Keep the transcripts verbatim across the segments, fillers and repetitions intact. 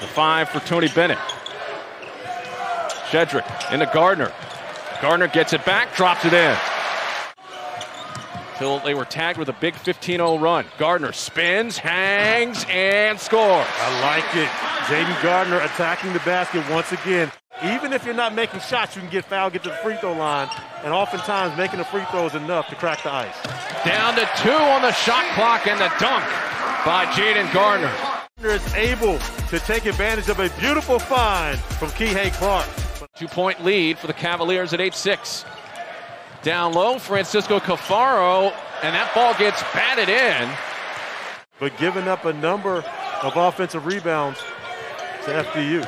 The five for Tony Bennett. Shedrick into Gardner. Gardner gets it back, drops it in. Till they were tagged with a big fifteen oh run. Gardner spins, hangs, and scores. I like it. Jayden Gardner attacking the basket once again. Even if you're not making shots, you can get fouled, get to the free throw line, and oftentimes making the free throw is enough to crack the ice. Down to two on the shot clock, and the dunk by Jayden Gardner. Gardner is able to take advantage of a beautiful find from Kihei Clark. Two-point lead for the Cavaliers at eight six. Down low, Francisco Cafaro, and that ball gets batted in. But giving up a number of offensive rebounds to F D U.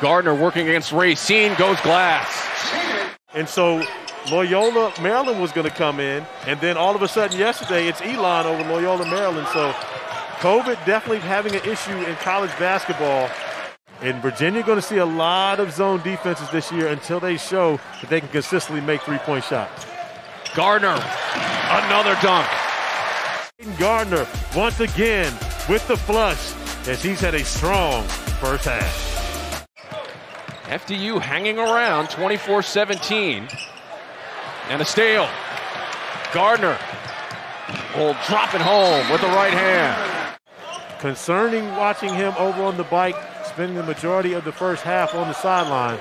Gardner working against Racine, goes glass. And so Loyola Maryland was going to come in, and then all of a sudden yesterday it's Elon over Loyola Maryland. So COVID definitely having an issue in college basketball. And Virginia going to see a lot of zone defenses this year until they show that they can consistently make three-point shots. Gardner, another dunk. Gardner once again with the flush as he's had a strong first half. F D U hanging around, twenty-four seventeen. And a steal. Gardner will drop it home with the right hand. Concerning watching him over on the bike, spending the majority of the first half on the sideline.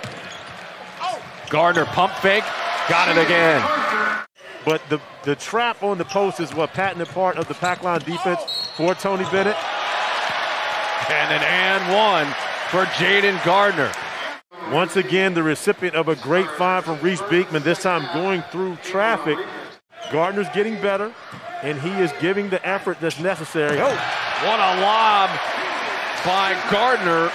Gardner pump fake, got it again. But the, the trap on the post is what patented part of the pack line defense for Tony Bennett. And an and one for Jayden Gardner. Once again, the recipient of a great find from Reece Beekman, this time going through traffic. Gardner's getting better, and he is giving the effort that's necessary. Oh, what a lob by Gardner.